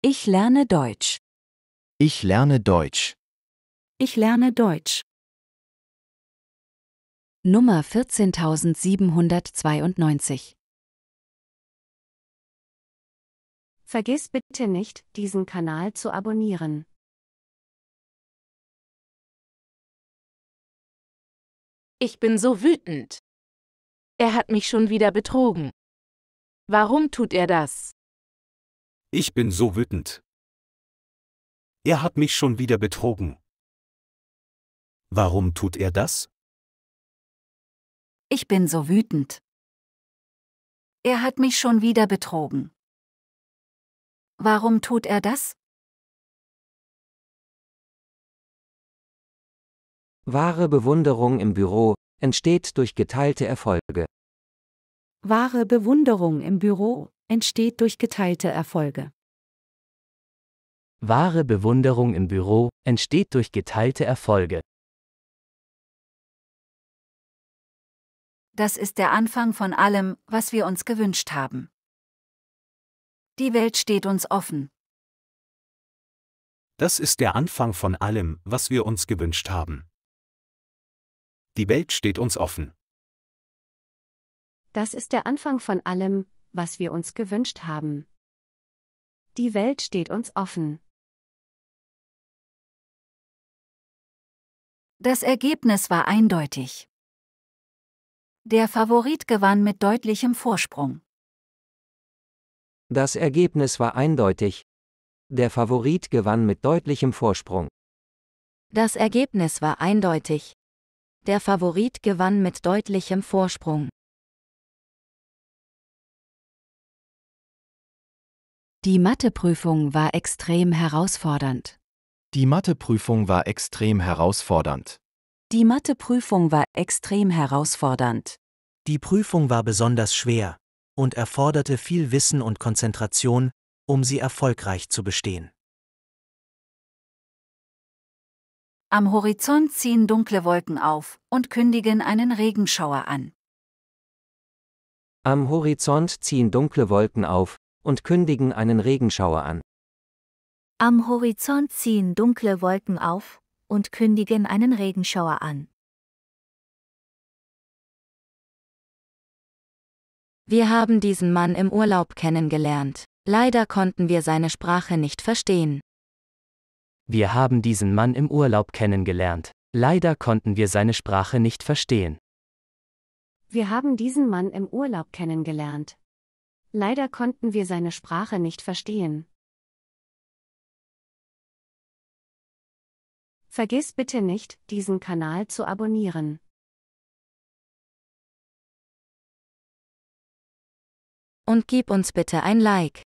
Ich lerne Deutsch. Ich lerne Deutsch. Ich lerne Deutsch. Nummer 14792. Vergiss bitte nicht, diesen Kanal zu abonnieren. Ich bin so wütend. Er hat mich schon wieder betrogen. Warum tut er das? Ich bin so wütend. Er hat mich schon wieder betrogen. Warum tut er das? Ich bin so wütend. Er hat mich schon wieder betrogen. Warum tut er das? Wahre Bewunderung im Büro entsteht durch geteilte Erfolge. Wahre Bewunderung im Büro entsteht durch geteilte Erfolge. Wahre Bewunderung im Büro entsteht durch geteilte Erfolge. Das ist der Anfang von allem, was wir uns gewünscht haben. Die Welt steht uns offen. Das ist der Anfang von allem, was wir uns gewünscht haben. Die Welt steht uns offen. Das ist der Anfang von allem, was wir uns gewünscht haben. Die Welt steht uns offen. Das Ergebnis war eindeutig. Der Favorit gewann mit deutlichem Vorsprung. Das Ergebnis war eindeutig. Der Favorit gewann mit deutlichem Vorsprung. Das Ergebnis war eindeutig. Der Favorit gewann mit deutlichem Vorsprung. Die Matheprüfung war extrem herausfordernd. Die Matheprüfung war extrem herausfordernd. Die Matheprüfung war extrem herausfordernd. Die Prüfung war besonders schwer und erforderte viel Wissen und Konzentration, um sie erfolgreich zu bestehen. Am Horizont ziehen dunkle Wolken auf und kündigen einen Regenschauer an. Am Horizont ziehen dunkle Wolken auf und kündigen einen Regenschauer an. Am Horizont ziehen dunkle Wolken auf und kündigen einen Regenschauer an. Wir haben diesen Mann im Urlaub kennengelernt. Leider konnten wir seine Sprache nicht verstehen. Wir haben diesen Mann im Urlaub kennengelernt. Leider konnten wir seine Sprache nicht verstehen. Wir haben diesen Mann im Urlaub kennengelernt. Leider konnten wir seine Sprache nicht verstehen. Vergiss bitte nicht, diesen Kanal zu abonnieren. Und gib uns bitte ein Like.